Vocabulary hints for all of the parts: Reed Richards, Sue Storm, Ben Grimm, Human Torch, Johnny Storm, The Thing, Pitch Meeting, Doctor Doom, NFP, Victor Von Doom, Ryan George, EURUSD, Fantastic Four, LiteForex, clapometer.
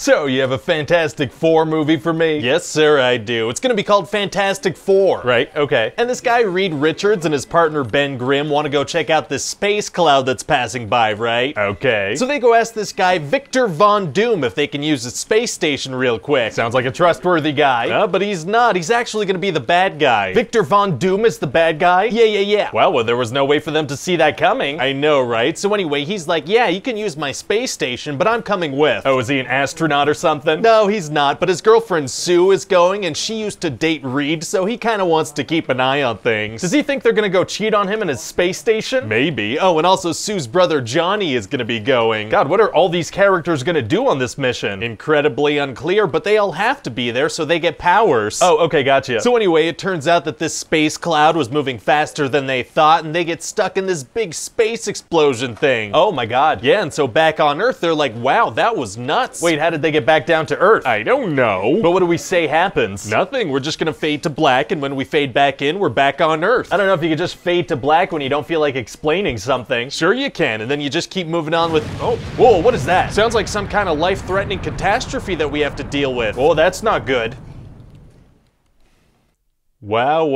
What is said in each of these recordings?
So, you have a Fantastic Four movie for me? Yes, sir, I do. It's gonna be called Fantastic Four. Right, okay. And this guy, Reed Richards, and his partner, Ben Grimm, wanna go check out this space cloud that's passing by, right? Okay. So they go ask this guy, Victor Von Doom, if they can use his space station real quick. Sounds like a trustworthy guy. But he's not. He's actually gonna be the bad guy. Victor Von Doom is the bad guy? Yeah. Well, there was no way for them to see that coming. I know, right? So anyway, he's like, yeah, you can use my space station, but I'm coming with. Oh, is he an astronaut or something? No, he's not, but his girlfriend Sue is going, and she used to date Reed, so he kind of wants to keep an eye on things. Does he think they're gonna go cheat on him in his space station? Maybe. Oh, and also Sue's brother Johnny is gonna be going. God, what are all these characters gonna do on this mission? Incredibly unclear, but they all have to be there, so they get powers. Oh, okay, gotcha. So anyway, it turns out that this space cloud was moving faster than they thought, and they get stuck in this big space explosion thing. Oh my god. Yeah, and so back on Earth, they're like, wow, that was nuts. Wait, how did they get back down to Earth? I don't know. But what do we say happens? Nothing. We're just gonna fade to black, and when we fade back in, we're back on Earth. I don't know if you could just fade to black when you don't feel like explaining something. Sure you can, and then you just keep moving on with... Oh, whoa, what is that? Sounds like some kind of life-threatening catastrophe that we have to deal with. Oh, that's not good. Wow,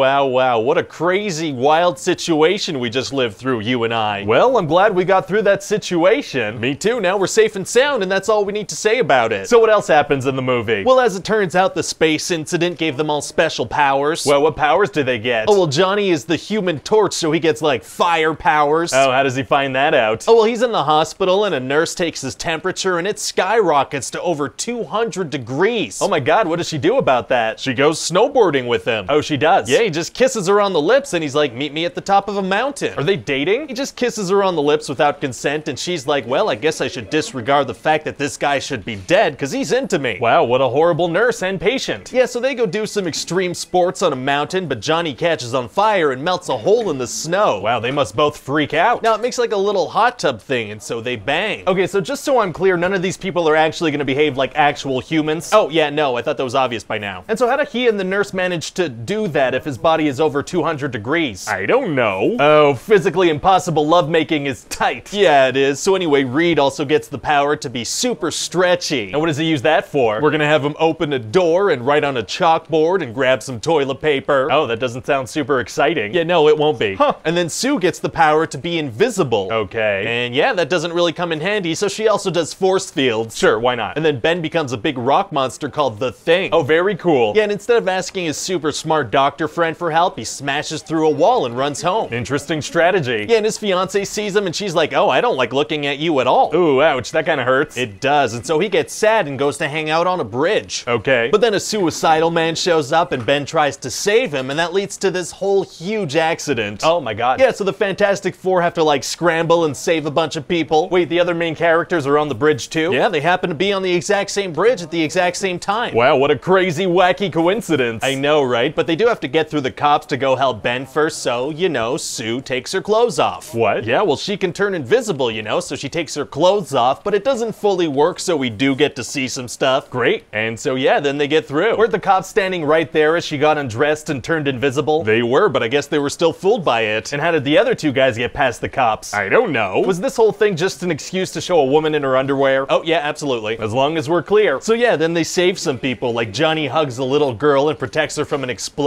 what a crazy, wild situation we just lived through, you and I. Well, I'm glad we got through that situation. Me too, now we're safe and sound, and that's all we need to say about it. So what else happens in the movie? Well, as it turns out, the space incident gave them all special powers. Well, what powers do they get? Oh, well, Johnny is the Human Torch, so he gets, like, fire powers. Oh, how does he find that out? Oh, well, he's in the hospital, and a nurse takes his temperature, and it skyrockets to over 200 degrees. Oh my god, what does she do about that? She goes snowboarding with him. Oh, she does. Yeah, he just kisses her on the lips, and he's like, meet me at the top of a mountain. Are they dating? He just kisses her on the lips without consent, and she's like, well, I guess I should disregard the fact that this guy should be dead, because he's into me. Wow, what a horrible nurse and patient. Yeah, so they go do some extreme sports on a mountain, but Johnny catches on fire and melts a hole in the snow. Wow, they must both freak out. Now, it makes like a little hot tub thing, and so they bang. Okay, so just so I'm clear, none of these people are actually gonna behave like actual humans. Oh, yeah, no, I thought that was obvious by now. And so how did he and the nurse manage to do that if his body is over 200 degrees? I don't know. Oh, physically impossible lovemaking is tight. Yeah, it is. So anyway, Reed also gets the power to be super stretchy. And what does he use that for? We're gonna have him open a door and write on a chalkboard and grab some toilet paper. Oh, that doesn't sound super exciting. Yeah, no, it won't be. Huh. And then Sue gets the power to be invisible. Okay. And yeah, that doesn't really come in handy, so she also does force fields. Sure, why not? And then Ben becomes a big rock monster called The Thing. Oh, very cool. Yeah, and instead of asking his super smart doctor friend for help, he smashes through a wall and runs home. Interesting strategy. Yeah, and his fiance sees him, and she's like, oh, I don't like looking at you at all. Ooh, ouch, that kind of hurts. It does, and so he gets sad and goes to hang out on a bridge. Okay. But then a suicidal man shows up, and Ben tries to save him, and that leads to this whole huge accident. Oh my god. Yeah, so the Fantastic Four have to, like, scramble and save a bunch of people. Wait, the other main characters are on the bridge too? Yeah, they happen to be on the exact same bridge at the exact same time. Wow, what a crazy, wacky coincidence. I know, right? But they do have to get through the cops to go help Ben first, so, you know, Sue takes her clothes off. What? Yeah, well, she can turn invisible, you know, so she takes her clothes off, but it doesn't fully work, so we do get to see some stuff. Great. And so, yeah, then they get through. Weren't the cops standing right there as she got undressed and turned invisible? They were, but I guess they were still fooled by it. And how did the other two guys get past the cops? I don't know. Was this whole thing just an excuse to show a woman in her underwear? Oh, yeah, absolutely. As long as we're clear. So, yeah, then they save some people, like Johnny hugs a little girl and protects her from an explosion.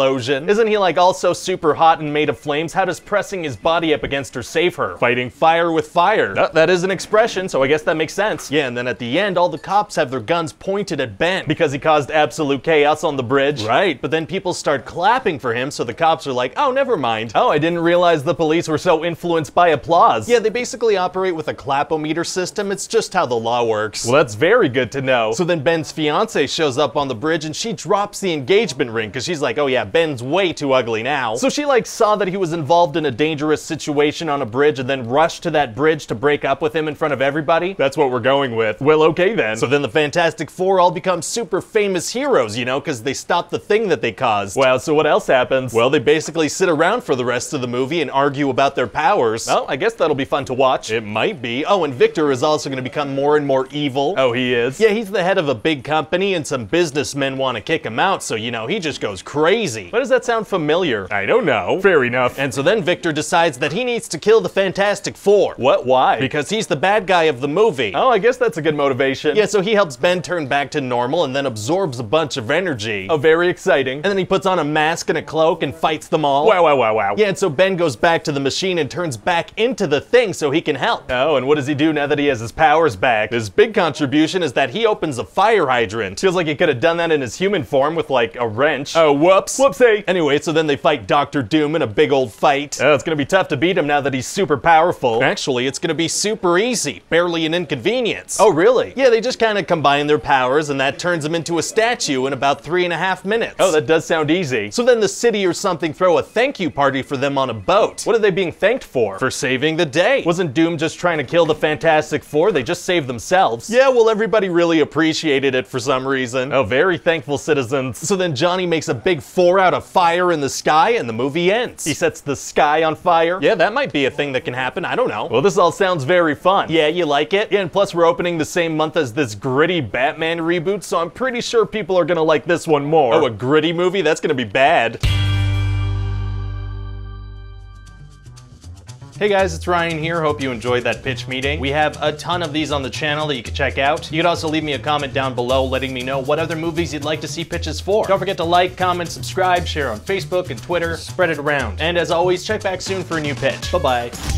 Isn't he, like, also super hot and made of flames? How does pressing his body up against her save her? Fighting fire with fire. That is an expression, so I guess that makes sense. Yeah, and then at the end, all the cops have their guns pointed at Ben because he caused absolute chaos on the bridge. Right. But then people start clapping for him, so the cops are like, oh, never mind. Oh, I didn't realize the police were so influenced by applause. Yeah, they basically operate with a clapometer system. It's just how the law works. Well, that's very good to know. So then Ben's fiance shows up on the bridge, and she drops the engagement ring because she's like, oh yeah, Ben's way too ugly now. So she, like, saw that he was involved in a dangerous situation on a bridge and then rushed to that bridge to break up with him in front of everybody? That's what we're going with. Well, okay then. So then the Fantastic Four all become super famous heroes, you know, because they stopped the thing that they caused. Wow, so what else happens? Well, they basically sit around for the rest of the movie and argue about their powers. Well, I guess that'll be fun to watch. It might be. Oh, and Victor is also going to become more and more evil. Oh, he is? Yeah, he's the head of a big company, and some businessmen want to kick him out, so, you know, he just goes crazy. crazy. Why does that sound familiar? I don't know. Fair enough. And so then Victor decides that he needs to kill the Fantastic Four. What? Why? Because he's the bad guy of the movie. Oh, I guess that's a good motivation. Yeah, so he helps Ben turn back to normal and then absorbs a bunch of energy. Oh, very exciting. And then he puts on a mask and a cloak and fights them all. Wow, wow, wow, wow. Yeah, and so Ben goes back to the machine and turns back into the thing so he can help. Oh, and what does he do now that he has his powers back? His big contribution is that he opens a fire hydrant. Feels like he could have done that in his human form with like a wrench. Oh, whoops. Whoopsie. Anyway, so then they fight Doctor Doom in a big old fight. Oh, it's gonna be tough to beat him now that he's super powerful. Actually, it's gonna be super easy. Barely an inconvenience. Oh, really? Yeah, they just kind of combine their powers and that turns him into a statue in about 3.5 minutes. Oh, that does sound easy. So then the city or something throw a thank you party for them on a boat. What are they being thanked for? For saving the day. Wasn't Doom just trying to kill the Fantastic Four? They just saved themselves. Yeah, well, everybody really appreciated it for some reason. Oh, very thankful citizens. So then Johnny makes a big 4 out of fire in the sky and the movie ends. He sets the sky on fire. Yeah, that might be a thing that can happen. I don't know. Well, this all sounds very fun. Yeah, you like it? Yeah, and plus we're opening the same month as this gritty Batman reboot, so I'm pretty sure people are gonna like this one more. Oh, a gritty movie? That's gonna be bad. Hey guys, it's Ryan here. Hope you enjoyed that pitch meeting. We have a ton of these on the channel that you can check out. You could also leave me a comment down below letting me know what other movies you'd like to see pitches for. Don't forget to like, comment, subscribe, share on Facebook and Twitter, spread it around. And as always, check back soon for a new pitch. Bye-bye.